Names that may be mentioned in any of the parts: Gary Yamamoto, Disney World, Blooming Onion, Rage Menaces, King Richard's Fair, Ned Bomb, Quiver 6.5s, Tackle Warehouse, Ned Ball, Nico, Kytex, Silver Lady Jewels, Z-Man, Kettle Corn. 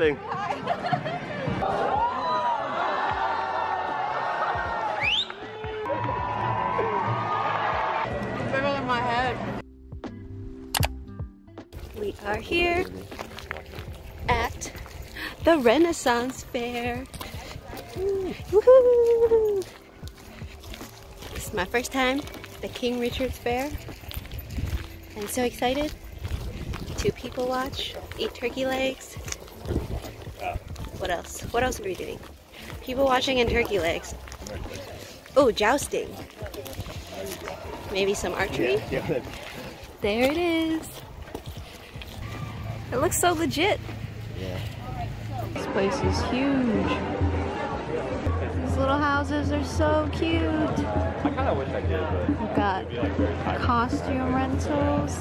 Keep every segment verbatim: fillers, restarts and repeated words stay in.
thing. It's all in my head. We are here at the Renaissance Fair. Woohoo! This is my first time at the King Richard's Fair. I'm so excited to people watch, eat turkey legs. What else? What else are we doing? People watching and turkey legs. Oh, jousting. Maybe some archery? There it is. It looks so legit. This place is huge. Little houses are so cute. I kind of wish I did, but we've got be like very costume rentals.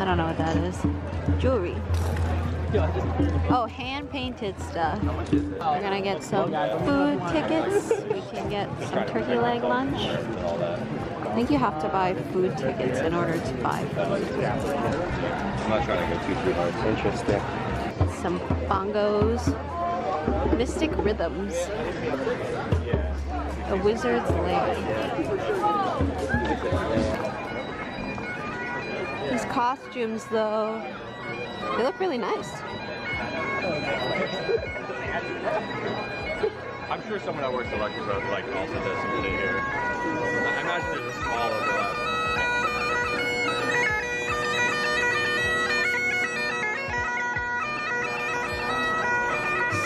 I don't know what that is. Jewelry. Oh, hand painted stuff. We're gonna get some food tickets. We can get some turkey leg lunch. I think you have to buy food tickets in order to buy food. I'm not trying to get too too hard. Interesting. Some bongos. Mystic Rhythms, a wizard's lady. These costumes though, they look really nice. I'm sure someone that works at Lucky Road like also does some shit here. I imagine there's a small overlap.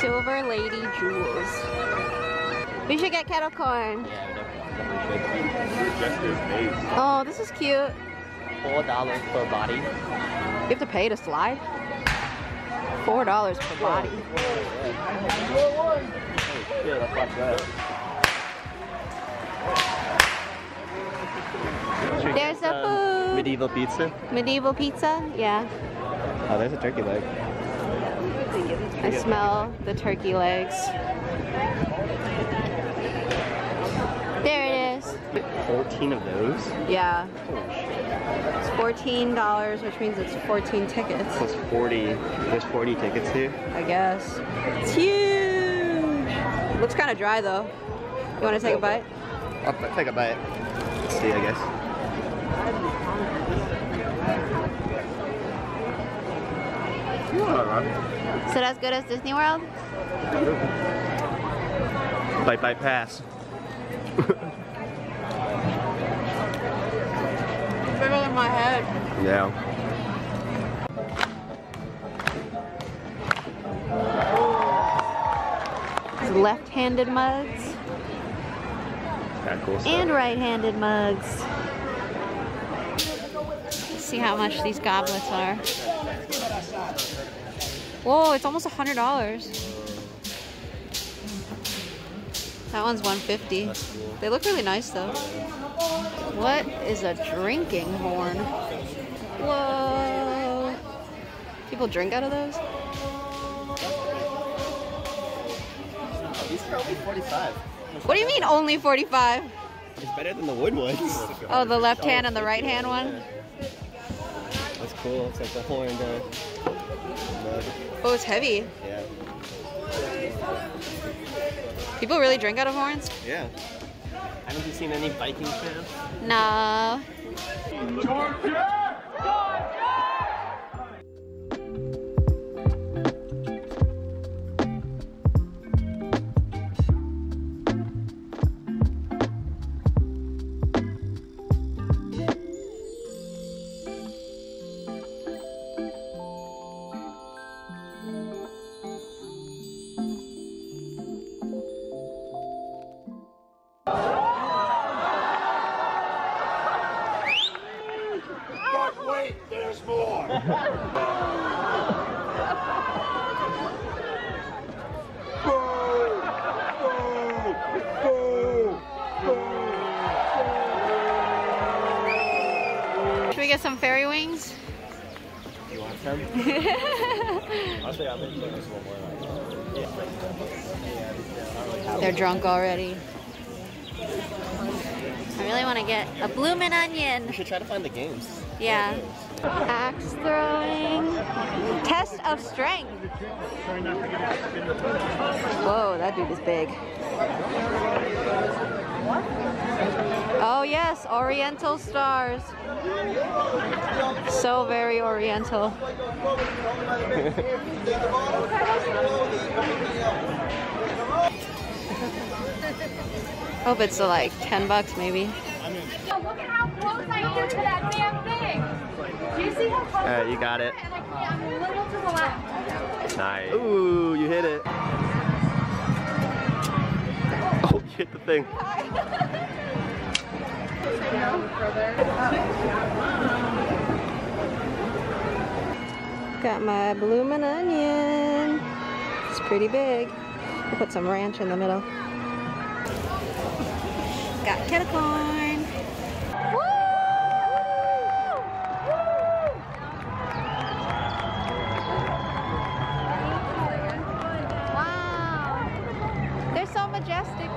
Silver Lady Jewels. We should get kettle corn. Oh, this is cute. Four dollars per body. You have to pay to slide? Four dollars per body. There's a food. Medieval pizza. Medieval pizza, yeah. Oh, there's a turkey leg. I smell the turkey legs. There it is. fourteen of those? Yeah. It's fourteen dollars, which means it's fourteen tickets. Plus forty. There's forty tickets here? I guess. It's huge! Looks kind of dry though. You want to take a bite? I'll take a bite. Let's see, I guess. Is it as good as Disney World? Bite, bite, pass. It's bigger than my head. Yeah. Left-handed mugs. That cool stuff. And right-handed mugs. Let's see how much these goblets are. Whoa, it's almost a hundred dollars. That one's one fifty. They look really nice though. What is a drinking horn? Whoa. People drink out of those? These are only forty-five. What do you mean only forty-five? It's better than the wood ones. Oh, the left hand and the right hand one? That's cool. It's like the horn. Uh, Oh, it's heavy. Yeah. People really drink out of horns? Yeah. Haven't you seen any Viking fans? No. Georgia! Should we get some fairy wings? Do you want some? They're drunk already. I really want to get a Bloomin' Onion. You should try to find the games. Yeah. Axe throwing. Test of strength. Whoa, that dude is big. Oh yes, oriental stars. So very oriental. Hope it's like ten bucks maybe. Oh, look at how close I am to that damn thing. Do you see how close I am? You got it. And like, yeah, I'm a little to the left. Nice. Ooh, you hit it. Oh, you hit the thing. Got my Bloomin' Onion. It's pretty big. We'll put some ranch in the middle. Got kettle corn. Woo! Wow. They're so majestic.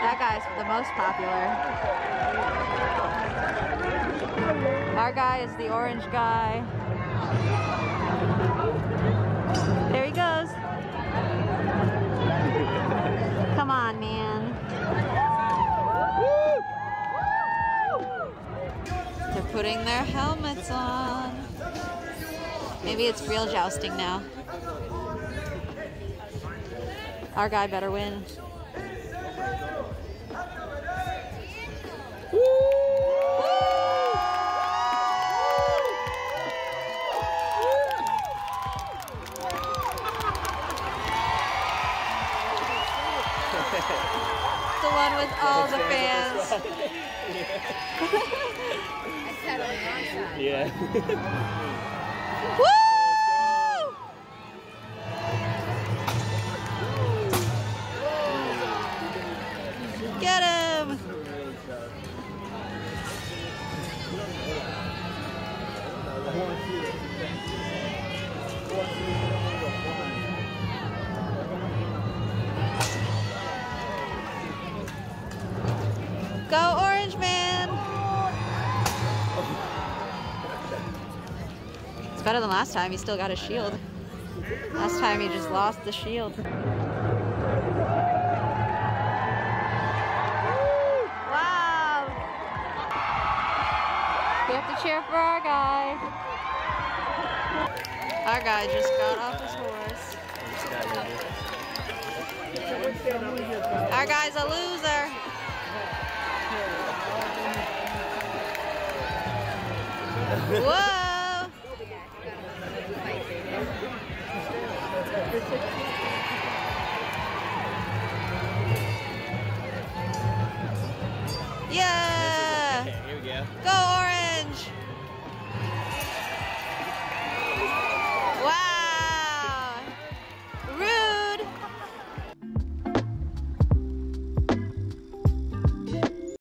That guy's the most popular. Our guy is the orange guy. There he goes. Come on, man. They're putting their helmets on. Maybe it's real jousting now. Our guy better win. The one with all the fans. I sat on the wrong side. Yeah. Woo! Get him! Go Orange Man! It's better than last time, he still got his shield. Last time he just lost the shield. Wow! We have to cheer for our guy. Our guy just got off his horse. Our guy's a loser! Whoa!